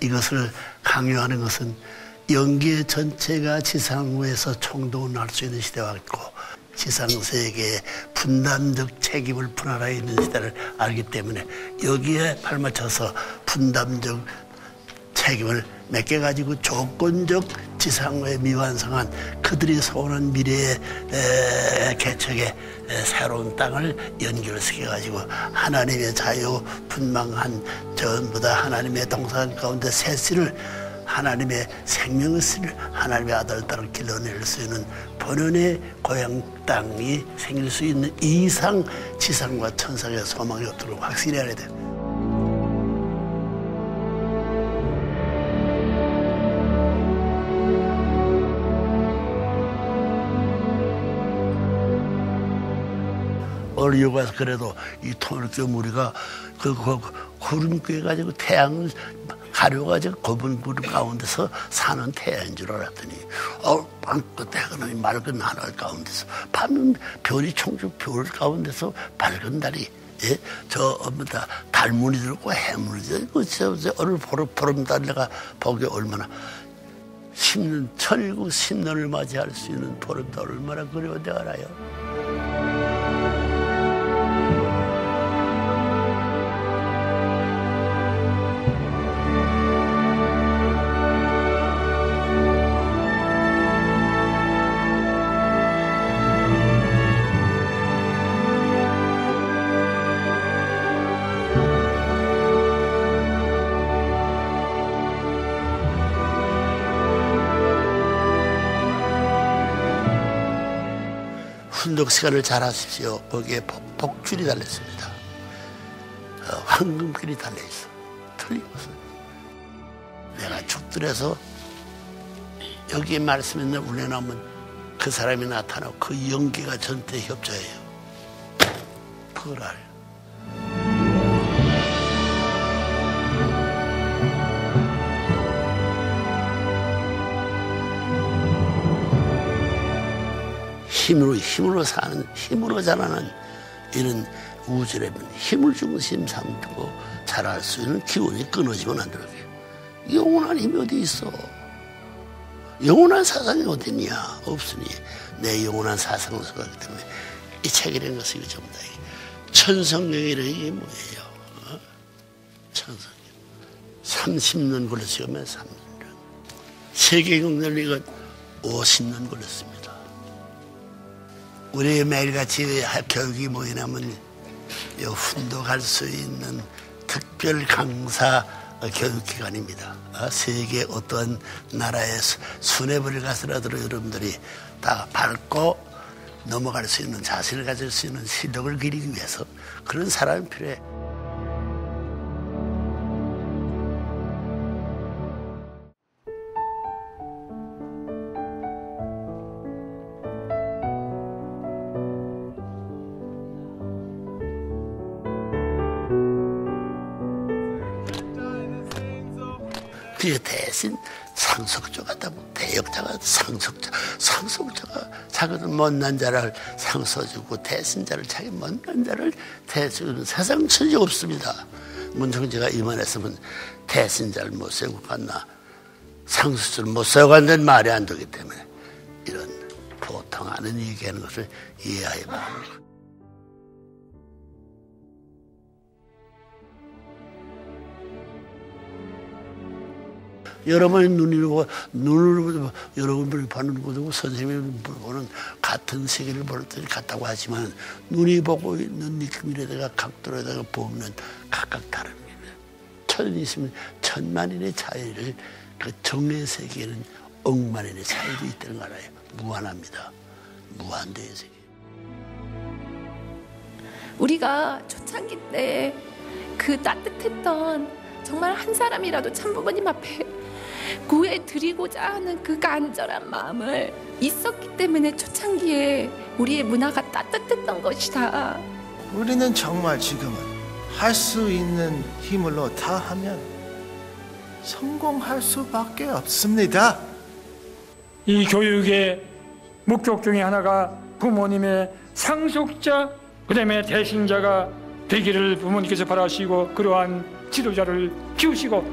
이것을 강요하는 것은 연계 전체가 지상우에서 총동원할 수 있는 시대와 같고 지상세계의 분담적 책임을 분할하여 있는 시대를 알기 때문에 여기에 발맞춰서 분담적 책임을 맡겨가지고 조건적 지상우에 미완성한 그들이 소원한 미래의 개척에 새로운 땅을 연결시켜가지고 하나님의 자유 분망한 전부다 하나님의 동산 가운데 새 씨를 하나님의 생명의 씨를 하나님의 아들딸을 길러낼 수 있는 본연의 고향 땅이 생길 수 있는 이상 지상과 천상의 소망이 없도록 확실히 해야 돼요. 오늘 요가에서 그래도 이 통일교 무리가 구름 꿰가지고 태양을 가려가지고 좁은 구름 가운데서 사는 태양인 줄 알았더니 밤끝에 흐르는 맑은 하늘 가운데서 밤은 별이 청주 별 가운데서 밝은 달이 예? 저 뭐다 달무늬들 있고 해무늬들 있고 오늘 보름달 내가 보기에 얼마나 10년 천일국 10년을 맞이할 수 있는 보름달 얼마나 그리워 내가 알아요. 훈독 시간을 잘 하십시오. 거기에 복줄이 달렸습니다. 황금길이 달려있어. 틀림없어. 내가 죽들에서 여기에 말씀이 있는 우려나면 그 사람이 나타나고 그 연기가 전체 협조해요. 그걸 알아요. 힘으로 사는, 힘으로 자라는 이런 우주라면 힘을 중심 삼고 자랄 수 있는 기운이 끊어지면 안 되거든요. 영원한 힘이 어디 있어? 영원한 사상이 어딨냐? 없으니 내 영원한 사상을 생각하기 때문에 이 책이라는 것은 이거 전부 다 천성경이라는 게 뭐예요? 어? 천성경. 30년 걸렸으면 3년. 세계 경제는 이거 50년 걸렸습니다. 우리 매일같이 교육이 뭐냐면 훈독할 수 있는 특별 강사 교육기관입니다. 세계 어떤 나라의 수뇌부를 가서라도 여러분들이 다 밟고 넘어갈 수 있는 자신을 가질 수 있는 실력을 기르기 위해서 그런 사람이 필요해. 대신 상속자가 자기도 못난 자를 상서주고 대신자를 자기 못난 자를 대신주는 세상 천지 없습니다. 문성재가 이만했으면 대신자를 못 세우고 갔나 상속자를 못 세우고 간다는 말이 안 되기 때문에 이런 보통 아닌 얘기하는 것을 이해해 봐. 여러분의 눈으로 여러분들이 보는 것하고 선생님이 보는 같은 세계를 볼 때 같다고 하지만 눈이 보고 있는 느낌에다가 각도로다가 보면 각각 다른 겁니다. 천이 있으면 천만인의 차이를 그 정의 세계에는 억만인의 차이도 있다는 거 알아요. 무한합니다. 무한대의 세계. 우리가 초창기 때 그 따뜻했던 정말 한 사람이라도 참부모님 앞에 구해드리고자 하는 그 간절한 마음을 있었기 때문에 초창기에 우리의 문화가 따뜻했던 것이다. 우리는 정말 지금은 할 수 있는 힘으로 다 하면 성공할 수밖에 없습니다. 이 교육의 목적 중에 하나가 부모님의 상속자, 그다음에 대신자가 되기를 부모님께서 바라시고 그러한 지도자를 키우시고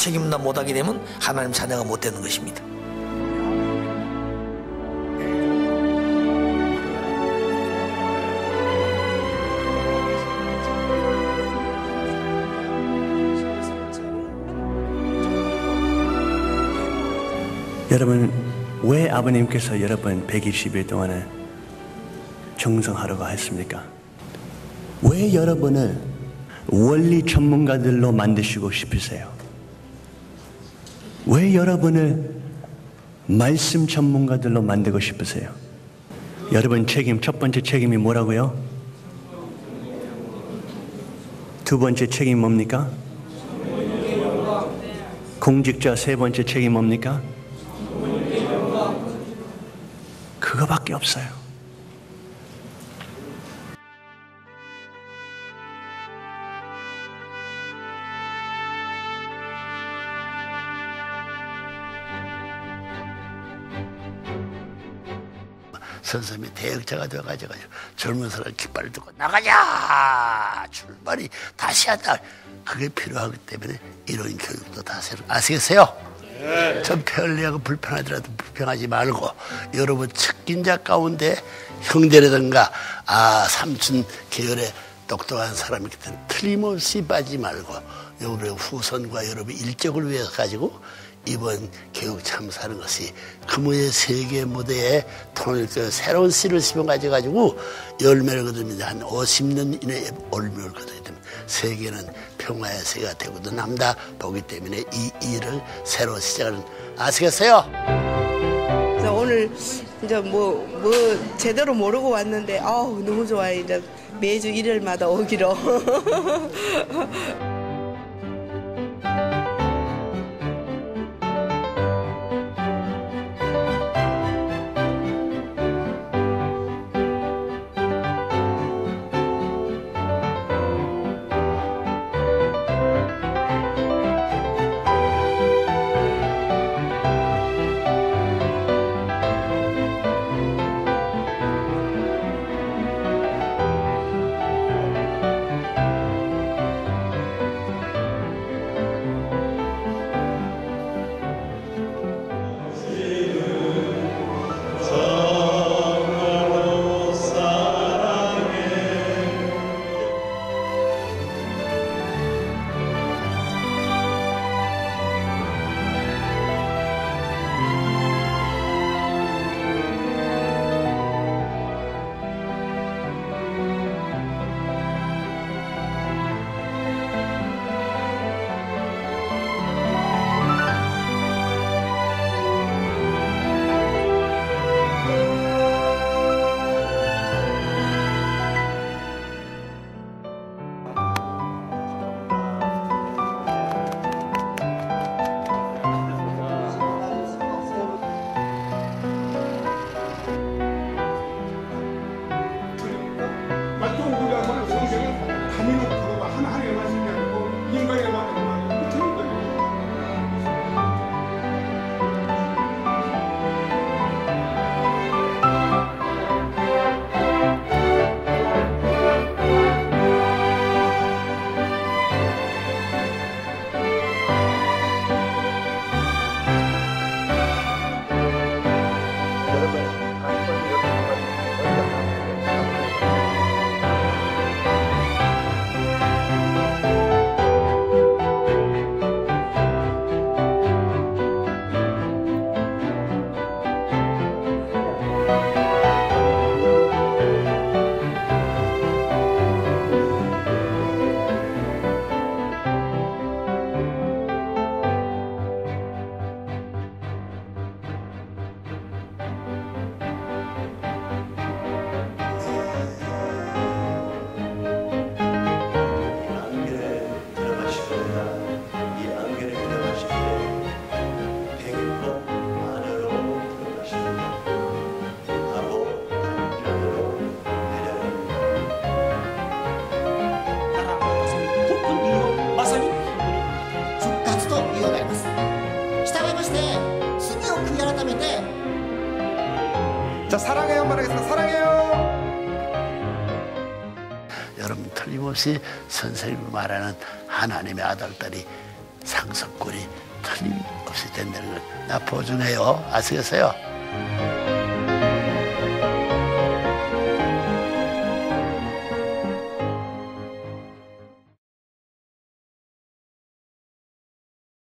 책임담 못하게 되면 하나님 자녀가 못 되는 것입니다. 여러분, 왜 아버님께서 여러분 120일 동안에 정성하라고 했습니까? 왜 여러분을 원리 전문가들로 만드시고 싶으세요? 왜 여러분을 말씀 전문가들로 만들고 싶으세요? 여러분 책임, 첫 번째 책임이 뭐라고요? 두 번째 책임 뭡니까? 공직자 세 번째 책임 뭡니까? 그거밖에 없어요. 선생님이 대역자가 되어가지고 젊은 사람 깃발을 들고 나가자! 출발이 다시 한다! 그게 필요하기 때문에 이런 교육도 다 새로 아시겠어요? 전 편리하고 불편하더라도 불평하지 말고 여러분 측근자 가운데 형제라든가 삼촌 계열의 똑똑한 사람이기 때문에 틀림없이 빠지지 말고 여러분의 후손과 여러분의 일적을 위해서 가지고 이번 교육 참사하는 것이 금호의 세계 무대에 통일교 새로운 씨를 심어가지고 열매를 거둡니다. 한 50년 이내에 열매를 거두게 됩니다. 세계는 평화의 세계가 되고도 남다 보기 때문에 이 일을 새로 시작하는, 아시겠어요? 그래서 오늘 이제 뭐 제대로 모르고 왔는데 아우 너무 좋아요. 이제 매주 일요일마다 오기로. 자, 사랑해요 말하겠습니다. 사랑해요. 여러분 틀림없이 선생님이 말하는 하나님의 아들, 딸이 상속권이 틀림없이 된다는 걸 나 보증해요. 아시겠어요?